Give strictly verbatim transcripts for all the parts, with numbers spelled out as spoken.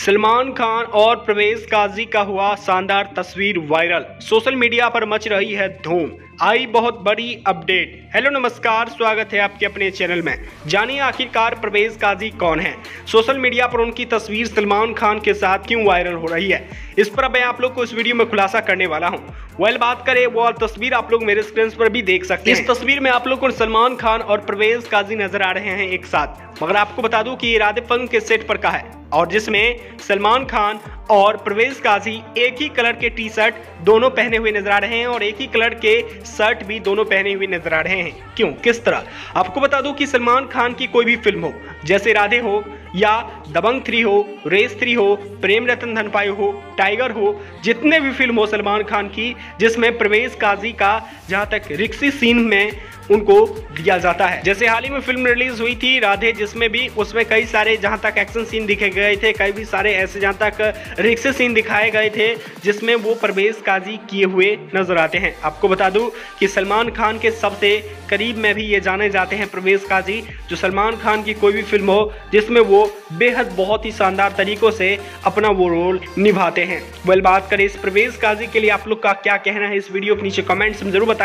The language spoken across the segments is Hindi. सलमान खान और परवेज काजी का हुआ शानदार तस्वीर वायरल, सोशल मीडिया पर मच रही है धूम। आई बहुत बड़ी अपडेट। हेलो नमस्कार, स्वागत है आपके अपने चैनल में। जानिए आखिरकार परवेज काजी कौन है, सोशल मीडिया पर उनकी तस्वीर सलमान खान के साथ क्यों वायरल हो रही है, इस पर मैं आप लोग को इस वीडियो में खुलासा करने वाला हूं। वेल बात करें वो तस्वीर आप लोग मेरे स्क्रीन पर भी देख सकते हैं। इस तस्वीर में आप लोग को सलमान खान और परवेज काजी नजर आ रहे हैं एक साथ, मगर आपको बता दूं कि ये राधे के सेट पर का है और जिसमें सलमान खान और परवेज काजी एक ही कलर के टी शर्ट दोनों पहने हुए नजर आ रहे हैं और एक ही कलर के शर्ट भी दोनों पहने हुए नजर आ रहे हैं। क्यों, किस तरह? आपको बता दूं कि सलमान खान की कोई भी फिल्म हो, जैसे राधे हो या दबंग थ्री हो, रेस थ्री हो, प्रेम रतन धनपाई हो, टाइगर हो, जितने भी फिल्म हो सलमान खान की जिसमें परवेज काजी का जहाँ तक रिक्सी सीन में उनको दिया जाता है। जैसे हाल ही में फिल्म रिलीज हुई थी राधे, जिसमें भी उसमें कई सारे जहाँ तक एक्शन सीन दिखे गए थे, कई भी सारे ऐसे जहाँ तक रिक्से सीन दिखाए गए थे जिसमें वो परवेज काजी किए हुए नजर आते हैं। आपको बता दूं कि सलमान खान के सबसे करीब में भी ये जाने जाते हैं परवेज काजी, जो सलमान खान की कोई भी फिल्म हो जिसमें वो बेहद बहुत ही शानदार तरीकों से अपना वो रोल निभाते हैं। वेल बात करें इस परवेज काजी के लिए आप लोग का क्या कहना है इस वीडियो के नीचे कमेंट्स में जरूर बताएं।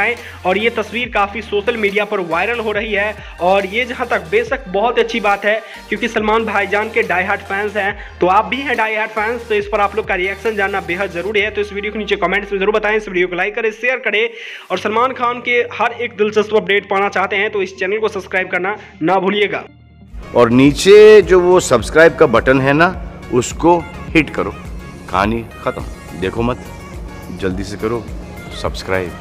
और ये तस्वीर काफ़ी सोशल मीडिया पर वायरल हो रही है और ये जहाँ तक बेशक बहुत अच्छी बात है, क्योंकि सलमान भाईजान के डाई हार्ट फैंस हैं, तो आप भी हैं डाई हार्ट फैंस, तो इस पर आप लोग का रिएक्शन जानना बेहद जरूरी है। तो इस वीडियो के नीचे कमेंट्स में जरूर बताएं, इस वीडियो को लाइक करें, शेयर करें और सलमान खान के हर एक दिलचस्प अपडेट पाना चाहते हैं तो इस चैनल को सब्सक्राइब करना ना भूलिएगा और नीचे जो वो सब्सक्राइब का बटन है ना उसको हिट करो। कहानी खत्म, देखो मत, जल्दी से करो सब्सक्राइब।